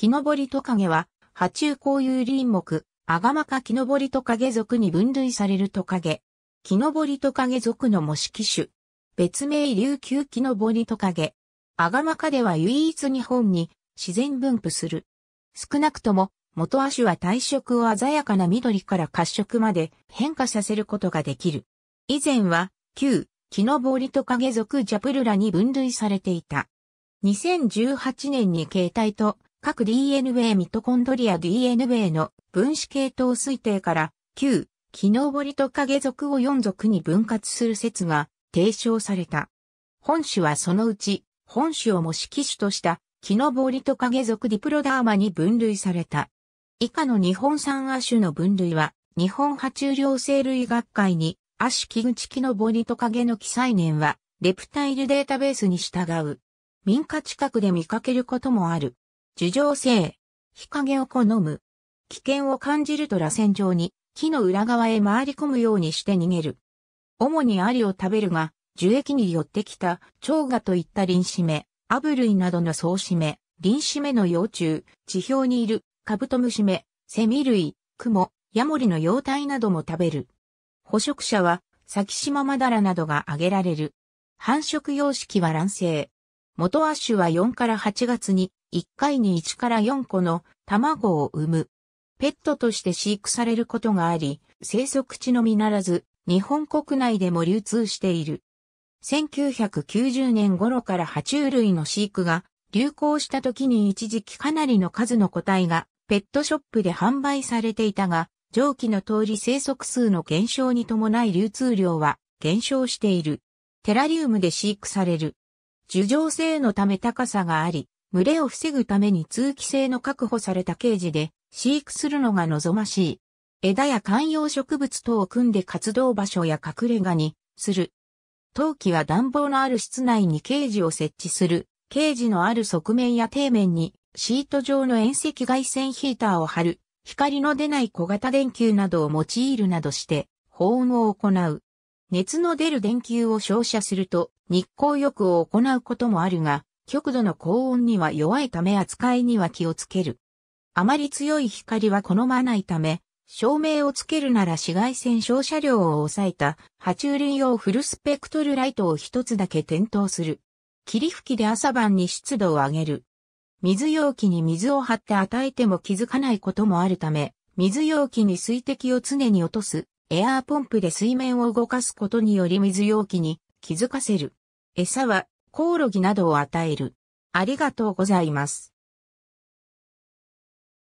キノボリトカゲは、爬虫綱有林目、アガマ科キノボリトカゲ属に分類されるトカゲ。キノボリトカゲ属の模式種。別名琉球キノボリトカゲ。アガマ科では唯一日本に自然分布する。少なくとも、元亜種は体色を鮮やかな緑から褐色まで変化させることができる。以前は、旧キノボリトカゲ属Japaluraに分類されていた。2018年に形態と各 DNA ミトコンドリア DNA の分子系統推定から旧キノボリトカゲ属を4属に分割する説が提唱された。本種はそのうち、本種を模式種としたキノボリトカゲ属ディプロダーマに分類された。以下の日本三亜種の分類は、日本爬虫両生類学会に、亜種木口キノボリトカゲの記載年は、レプタイルデータベースに従う。民家近くで見かけることもある。樹上生。日陰を好む。危険を感じるとらせん状に、木の裏側へ回り込むようにして逃げる。主にアリを食べるが、樹液に寄ってきた、蝶蛾といったリンシメ、アブ類などの草シメ、リンシメの幼虫、地表にいる。カブトムシメ、セミ類、クモ、ヤモリの幼体なども食べる。捕食者は、サキシママダラなどが挙げられる。繁殖様式は卵生。元亜種は4から8月に、1回に1から4個の卵を産む。ペットとして飼育されることがあり、生息地のみならず、日本国内でも流通している。1990年頃から爬虫類の飼育が流行した時に一時期かなりの数の個体が、ペットショップで販売されていたが、上記の通り生息数の減少に伴い流通量は減少している。テラリウムで飼育される。樹上生のため高さがあり、群れを防ぐために通気性の確保されたケージで飼育するのが望ましい。枝や観葉植物等を組んで活動場所や隠れ家にする。冬季は暖房のある室内にケージを設置する。ケージのある側面や底面にシート状の遠赤外線ヒーターを貼る、光の出ない小型電球などを用いるなどして保温を行う。熱の出る電球を照射すると日光浴を行うこともあるが、極度の高温には弱いため扱いには気をつける。あまり強い光は好まないため、照明をつけるなら紫外線照射量を抑えた爬虫類用フルスペクトルライトを一つだけ点灯する。霧吹きで朝晩に湿度を上げる。水容器に水を張って与えても気づかないこともあるため、水容器に水滴を常に落とす、エアーポンプで水面を動かすことにより水容器に気づかせる。餌はコオロギなどを与える。ありがとうございます。